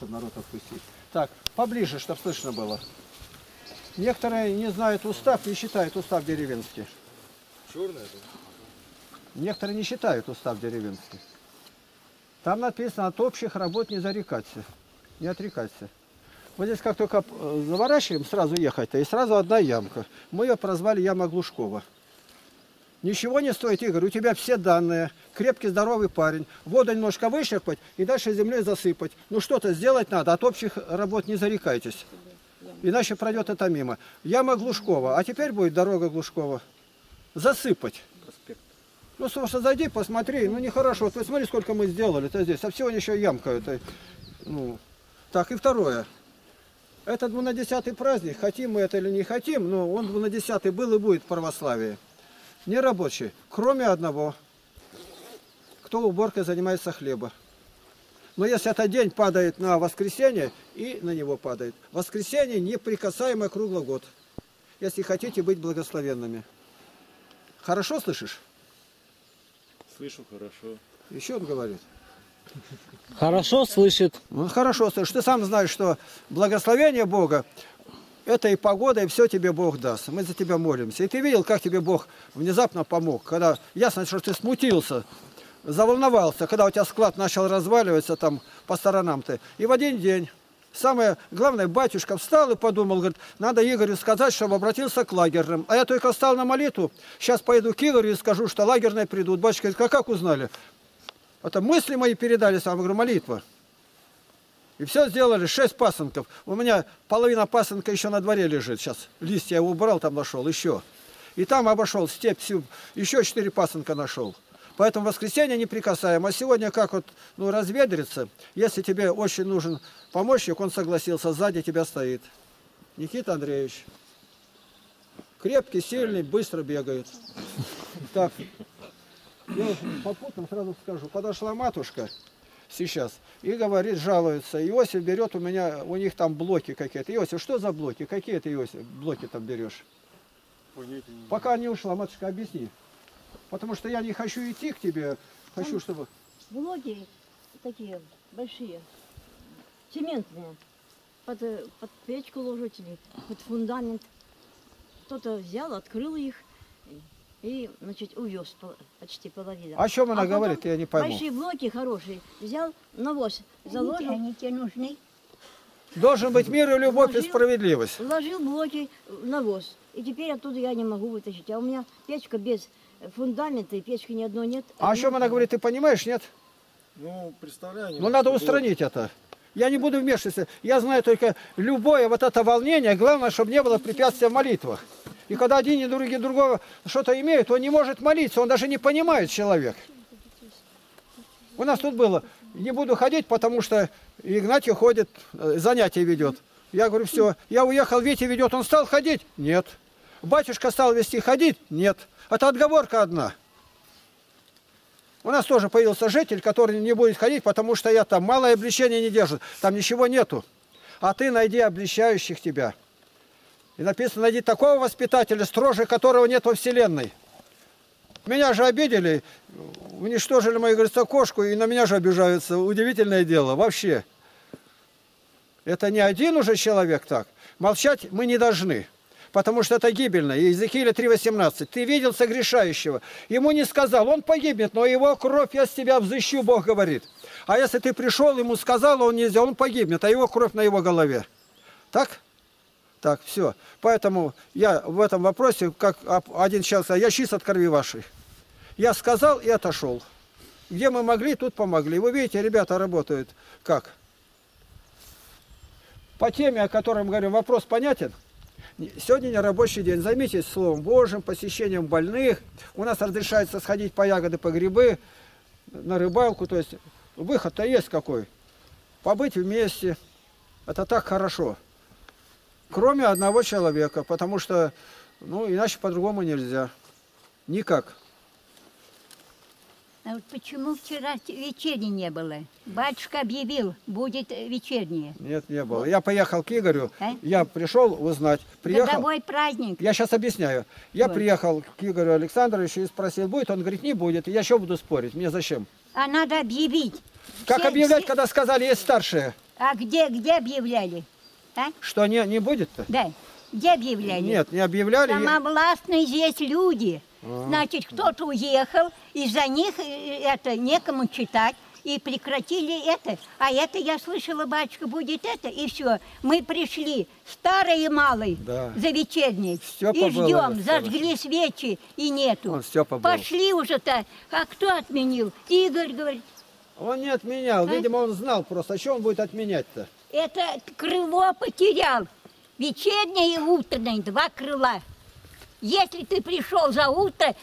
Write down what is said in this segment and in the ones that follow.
чтобы народ отпустить. Так, поближе, чтобы слышно было. Некоторые не знают устав, не считают устав деревенский. Черный это? Некоторые не считают устав деревенский. Там написано: от общих работ не зарекаться, не отрекаться. Вот здесь как только заворачиваем, сразу ехать-то, и сразу одна ямка. Мы ее прозвали Яма Глушкова. Ничего не стоит, Игорь, у тебя все данные. Крепкий, здоровый парень. Воду немножко вычерпать и дальше землей засыпать. Ну что-то сделать надо, от общих работ не зарекайтесь. Иначе пройдет это мимо. Яма Глушкова, а теперь будет дорога Глушкова. Засыпать. Ну, слушай, зайди, посмотри, ну нехорошо. Вот, смотри, сколько мы сделали-то здесь. А всего еще ямка. Это, ну. Так, и второе. Это 12-й праздник, хотим мы это или не хотим, но он 12-й был и будет в православии. Нерабочий, кроме одного, кто уборкой занимается хлеба. Но если этот день падает на воскресенье, и на него падает. Воскресенье неприкасаемое круглый год, если хотите быть благословенными. Хорошо слышишь? Слышу хорошо. Еще он говорит. Хорошо слышит. Ну, хорошо слышит. Ты сам знаешь, что благословение Бога, это и погода, и все тебе Бог даст. Мы за тебя молимся. И ты видел, как тебе Бог внезапно помог, когда ясно, что ты смутился, заволновался, когда у тебя склад начал разваливаться там по сторонам ты. И в один день, самое главное, батюшка встал и подумал, говорит, надо Игорю сказать, чтобы обратился к лагерным. А я только встал на молитву, сейчас поеду к Игорю и скажу, что лагерные придут. Батюшка говорит, а как узнали? Это мысли мои передались, я говорю, молитва. И все сделали, 6 пасынков. У меня половина пасынка еще на дворе лежит сейчас. Листья я его убрал, там нашел, еще. И там обошел степь, всю, еще 4 пасынка нашел. Поэтому воскресенье неприкасаемо. А сегодня как вот, ну, разведрится, если тебе очень нужен помощник, он согласился, сзади тебя стоит. Никита Андреевич. Крепкий, сильный, быстро бегает. Так. Я попутно сразу скажу, подошла матушка сейчас и говорит, жалуется, Иосиф берет у меня, у них там блоки какие-то. Иосиф, что за блоки? Какие ты, Иосиф, блоки там берешь? Понятия. Пока не ушла, матушка, объясни. Потому что я не хочу идти к тебе, хочу, там чтобы... Блоки такие большие, цементные, под печку ложат или под фундамент. Кто-то взял, открыл их. И, значит, увез почти половину. О чем она говорит, я не пойму. Большие блоки хорошие. Взял навоз, заложил. Они тебе нужны. Должен быть мир и любовь и справедливость. Вложил блоки в навоз. И теперь оттуда я не могу вытащить. А у меня печка без фундамента, и печки ни одной нет. А о чем она говорит, ты понимаешь, нет? Ну, представляю. Ну, надо устранить это. Я не буду вмешиваться. Я знаю только любое вот это волнение. Главное, чтобы не было препятствия в молитвах. И когда один и другие другого что-то имеют, он не может молиться, он даже не понимает человек. У нас тут было, не буду ходить, потому что Игнатий ходит, занятия ведет. Я говорю, все, я уехал, Витя ведет, он стал ходить? Нет. Батюшка стал вести ходить? Нет. Это отговорка одна. У нас тоже появился житель, который не будет ходить, потому что я там малое обличение не держит, там ничего нету. А ты найди обличающих тебя. И написано, найди такого воспитателя, строже которого нет во вселенной. Меня же обидели, уничтожили мою, говорится, кошку, и на меня же обижаются. Удивительное дело, вообще. Это не один уже человек так. Молчать мы не должны, потому что это гибельно. Иезекииля 3:18. Ты видел согрешающего, ему не сказал, он погибнет, но его кровь я с тебя взыщу, Бог говорит. А если ты пришел, ему сказал, он нельзя, он погибнет, а его кровь на его голове. Так? Так, все. Поэтому я в этом вопросе, как один человек сказал, я чист от крови вашей. Я сказал и отошел. Где мы могли, тут помогли. Вы видите, ребята работают как? По теме, о которой мы говорим, вопрос понятен? Сегодня не рабочий день. Займитесь Словом Божьим, посещением больных. У нас разрешается сходить по ягоды, по грибы, на рыбалку. То есть выход-то есть какой. Побыть вместе. Это так хорошо. Кроме одного человека, потому что, ну, иначе по-другому нельзя. Никак. А вот почему вчера вечерни не было? Батюшка объявил, будет вечернее. Нет, не было. Вот. Я поехал к Игорю, а? Я пришел узнать. Приехал. Годовой праздник. Я сейчас объясняю. Я вот приехал к Игорю Александровичу и спросил, будет? Он говорит, не будет. И я еще буду спорить. Мне зачем? А надо объявить. Как все, объявлять, все... когда сказали, есть старшие? А где объявляли? А? Что, не будет-то? Да. Где объявляли? Нет, не объявляли. Самовластные здесь люди. А-а-а. Значит, кто-то уехал, и за них это некому читать. И прекратили это. А это, я слышала, батюшка, будет это. И все. Мы пришли, старый и малый, да, за вечерней. И ждем, зажгли свечи, и нету. Пошли уже-то. А кто отменил? Игорь говорит. Он не отменял. Видимо, он знал просто. А что он будет отменять-то? Это крыло потерял. Вечернее и утреннее. Два крыла. Если ты пришел за утро,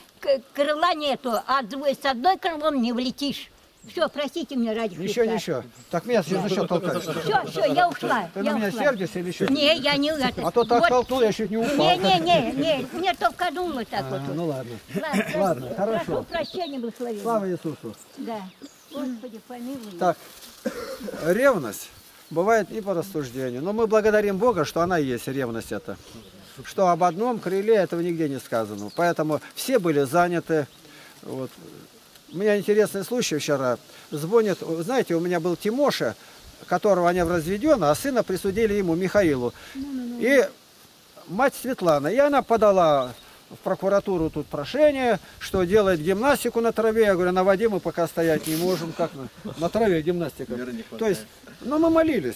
крыла нету. А с одной крылом не влетишь. Все, простите меня ради Христа. Еще. Так меня за счет толкаешь. Все, я ушла. Ты на меня сердишься или еще? Не, я не уверена. А то так толкнул, я чуть не упал. Не, мне толкануло так вот. Ну ладно. Ладно, хорошо. Прошу прощения, благословения. Слава Иисусу. Да. Господи, помилуй. Так, ревность бывает и по рассуждению. Но мы благодарим Бога, что она есть, ревность эта. Что об одном крыле этого нигде не сказано. Поэтому все были заняты. Вот. У меня интересный случай вчера. Звонит, знаете, у меня был Тимоша, которого они разведены, а сына присудили ему, Михаилу. И мать Светлана. И она подала в прокуратуру тут прошение, что делает гимнастику на траве. Я говорю, на воде мы пока стоять не можем. Как на траве гимнастика. То есть, ну мы молились.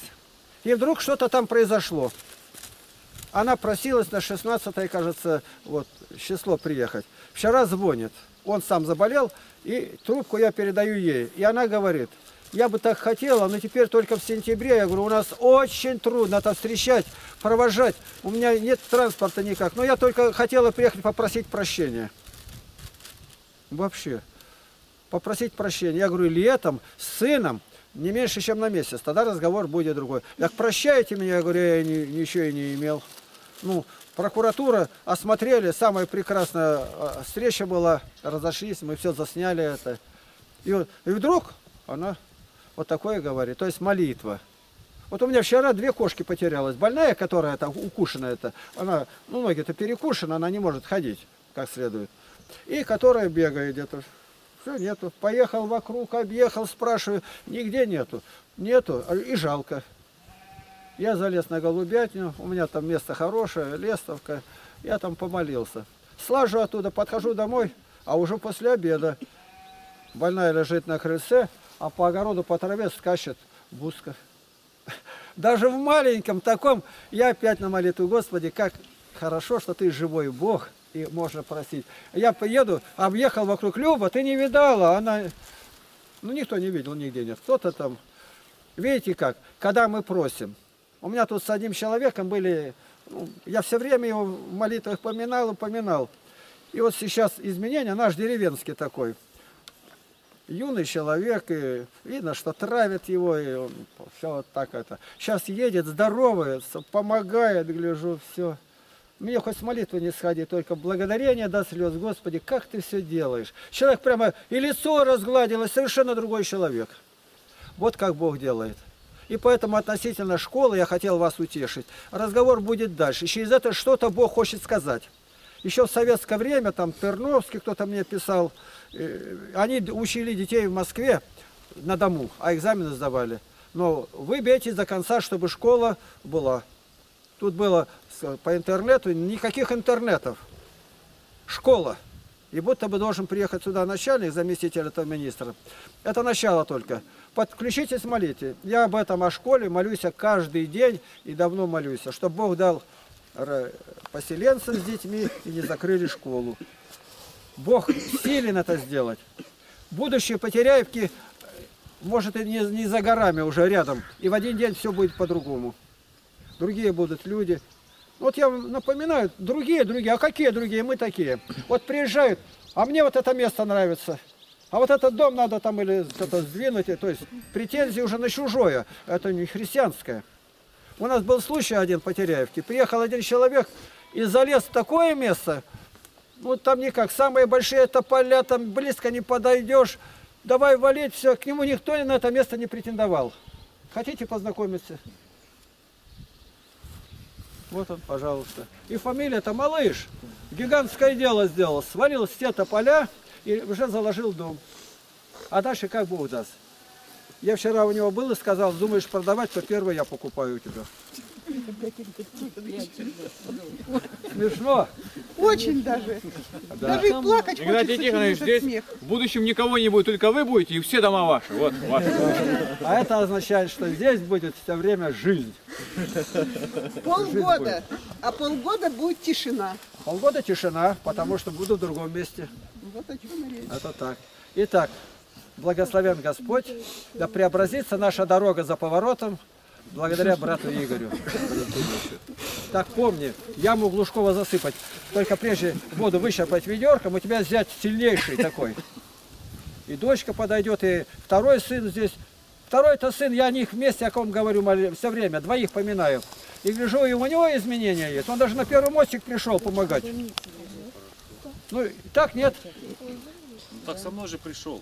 И вдруг что-то там произошло. Она просилась на 16-е, кажется, вот, число приехать. Вчера звонит. Он сам заболел, и трубку я передаю ей. И она говорит, я бы так хотела, но теперь только в сентябре. Я говорю, у нас очень трудно там встречать, провожать. У меня нет транспорта никак. Но я только хотела приехать попросить прощения. Вообще. Попросить прощения. Я говорю, летом с сыном не меньше, чем на месяц. Тогда разговор будет другой. Так прощайте меня. Я говорю, я ничего и не имел. Ну, прокуратура осмотрели, самая прекрасная встреча была, разошлись, мы все засняли это. И вдруг она вот такое говорит, то есть молитва. Вот у меня вчера две кошки потерялась. Больная, которая там укушена, она, ну, ноги-то перекушены, она не может ходить как следует. И которая бегает где-то. Все, нету. Поехал вокруг, объехал, спрашиваю, нигде нету. Нету, и жалко. Я залез на голубятню, у меня там место хорошее, лестовка, я там помолился. Слажу оттуда, подхожу домой, а уже после обеда больная лежит на крыльце, а по огороду, по траве скачет буска. Даже в маленьком таком я опять на молитву, Господи, как хорошо, что Ты живой Бог, и можно просить. Я поеду, объехал вокруг Люба, ты не видала, она... Ну, никто не видел, нигде нет, кто-то там. Видите как, когда мы просим. У меня тут с одним человеком были, ну, я все время его в молитвах поминал. И вот сейчас изменения, наш деревенский такой, юный человек, и видно, что травят его, и он, все вот так это. Сейчас едет, здоровается, помогает, гляжу, все. Мне хоть с молитвы не сходи, только благодарение до слез. Господи, как Ты все делаешь? Человек прямо и лицо разгладилось, совершенно другой человек. Вот как Бог делает. И поэтому относительно школы я хотел вас утешить. Разговор будет дальше. Через это что-то Бог хочет сказать. Еще в советское время, там Перновский кто-то мне писал, они учили детей в Москве на дому, а экзамены сдавали. Но вы бейтесь до конца, чтобы школа была. Тут было по интернету, никаких интернетов. Школа. И будто бы должен приехать сюда начальник, заместитель этого министра. Это начало только. Подключитесь, молите. Я об этом, о школе, молюсь каждый день и давно молюсь, чтобы Бог дал поселенцам с детьми и не закрыли школу. Бог силен это сделать. Будущее Потеряевки, может, и не за горами, уже рядом. И в один день все будет по-другому. Другие будут люди. Вот я вам напоминаю, другие, а какие другие, мы такие. Вот приезжают, а мне вот это место нравится, а вот этот дом надо там или это сдвинуть, то есть претензии уже на чужое, это не христианское. У нас был случай один в Потеряевке, приехал один человек и залез в такое место, ну там никак, самые большие тополя, там близко не подойдешь, давай валить, все, к нему никто на это место не претендовал. Хотите познакомиться? Вот он, пожалуйста. И фамилия-то Малыш. Гигантское дело сделал. Свалил все тополя и уже заложил дом. А дальше как Бог даст. Я вчера у него был и сказал, думаешь продавать, то первое я покупаю у тебя. Смешно? Очень даже. Да. Даже и плакать Игнатий Тихонович, здесь смех. В будущем никого не будет, только вы будете, и все дома ваши. Вот, ваши. А это означает, что здесь будет все время жизнь. Полгода. Жизнь, а полгода будет тишина. Полгода тишина, потому что буду в другом месте. Вот о чем речь. Это так. Итак, благословен Господь, да преобразится наша дорога за поворотом. Благодаря брату Игорю. Так, помни, яму Глушкова засыпать. Только прежде воду вычерпать ведерком, у тебя взять сильнейший такой. И дочка подойдет, и второй сын здесь. Второй-то сын, я о них вместе, о ком говорю все время, двоих поминаю. И гляжу, и у него изменения есть. Он даже на первый мостик пришел помогать. Ну, так нет. Так со мной же пришел.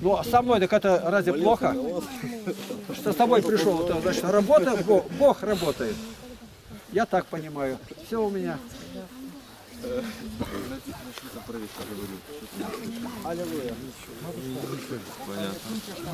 Ну, а со мной, так это разве плохо? Что с тобой пришел, то, значит, работа, Бог работает. Я так понимаю. Все у меня. Понятно.